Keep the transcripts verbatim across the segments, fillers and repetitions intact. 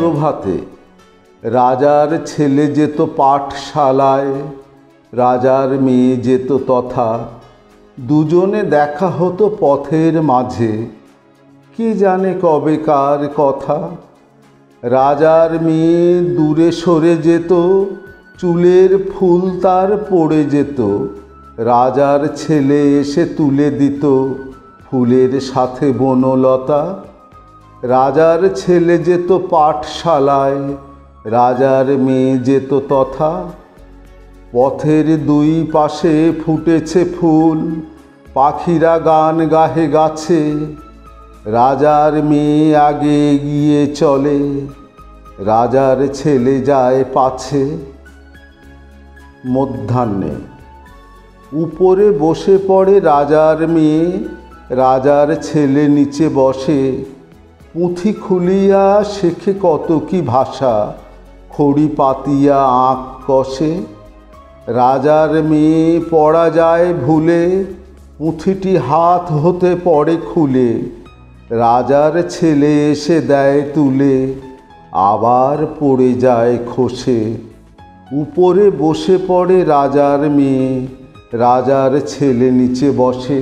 প্রভাতে রাজার ছেলে যেত পাঠশালায়, রাজার মেয়ে যেত তথা, দুজনে দেখা হতো পথের মাঝে। কে জানে কবেকার কথা, রাজার মেয়ে দূরে সরে যেত, চুলের ফুল তার পড়ে যেত, রাজার ছেলে এসে তুলে দিত ফুলের সাথে বনলতা। রাজার ছেলে যেত পাঠশালায়, রাজার মেয়ে যেত তথা, পথের দুই পাশে ফুটেছে ফুল, পাখিরা গান গাহে গাছে। রাজার মেয়ে আগে এগিয়ে চলে, রাজার ছেলে যায় পাছে। মধ্যাহ্নে উপরে বসে পড়ে রাজার মেয়ে, রাজার ছেলে নিচে বসে। পুঁথি খুলিয়া শেখে কত কি ভাষা, খড়ি পাতিয়া আঁক কষে। রাজার মেয়ে পড়া যায় ভুলে, পুঁথিটি হাত হতে পড়ে খুলে, রাজার ছেলে এসে দেয় তুলে, আবার পড়ে যায় খসে। উপরে বসে পড়ে রাজার মেয়ে, রাজার ছেলে নিচে বসে।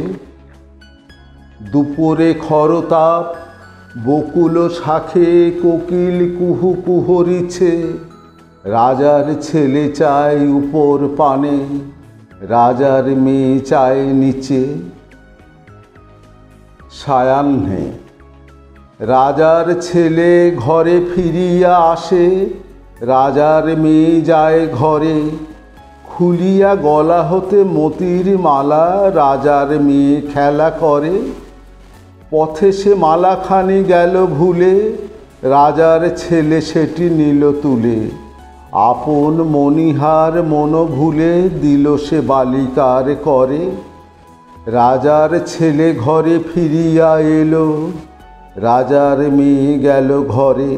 দুপুরে খরতাপ, বকুল শাখে কোকিল কুহু কুহরিছে, রাজার ছেলে চায় উপর পানে, রাজার মেয়ে চায় নিচে। সায়াহ্নে রাজার ছেলে ঘরে ফিরিয়া আসে, রাজার মেয়ে যায় ঘরে। খুলিয়া গলা হতে মতির মালা, রাজার মেয়ে খেলা করে। পথে সে মালাখানি গেল ভুলে, রাজার ছেলে সেটি নিল তুলে, আপন মনিহার মন ভুলে দিল সে বালিকার করে। রাজার ছেলে ঘরে ফিরিয়া এলো, রাজার মেয়ে গেল ঘরে।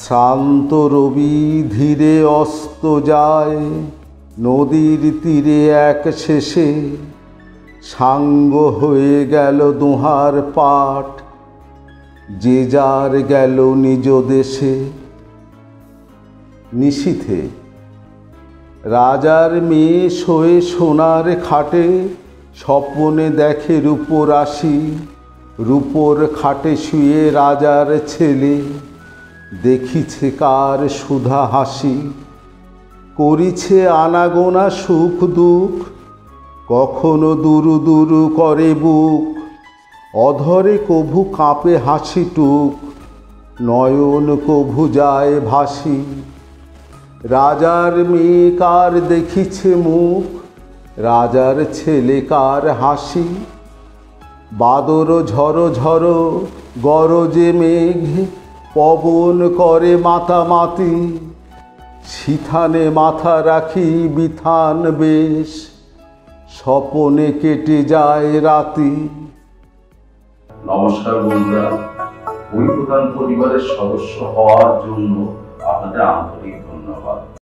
শ্রান্ত রবি ধীরে অস্ত যায়, নদীর তীরে এক শেষে। সাঙ্গ হয়ে গেল দোঁহার পাট, যে যার গেল নিজ দেশে। নিশীথে রাজার মেয়ে শোয়ে সোনার খাটে, স্বপ্নে দেখে রূপরাশি। রূপর খাটে শুয়ে রাজার ছেলে, দেখিছে কার সুধা হাসি। করিছে আনাগোনা সুখ দুঃখ, কখনো দুরু দুরু করে বুক, অধরে কভু কাঁপে হাসিটুক, নয়ন কভু যায় ভাসি। রাজার মেয়ে কার দেখিছে মুখ, রাজার ছেলে কার হাসি। বাদর ঝড়ো ঝড়ো গরজে মেঘ, পবন করে মাতামাতি। সিথানে মাথা রাখি বিথান বেশ, স্বপনে কেটে যায় রাতি। নমস্কার বন্ধুরা, বই প্রদান পরিবারের সদস্য হওয়ার জন্য আপনাদের আন্তরিক